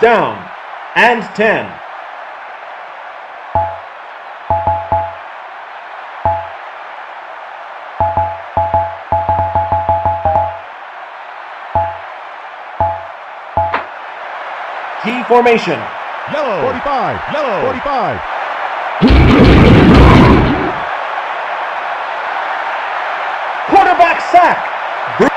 down and 10. T formation. Yellow 45, yellow 45. Quarterback sack.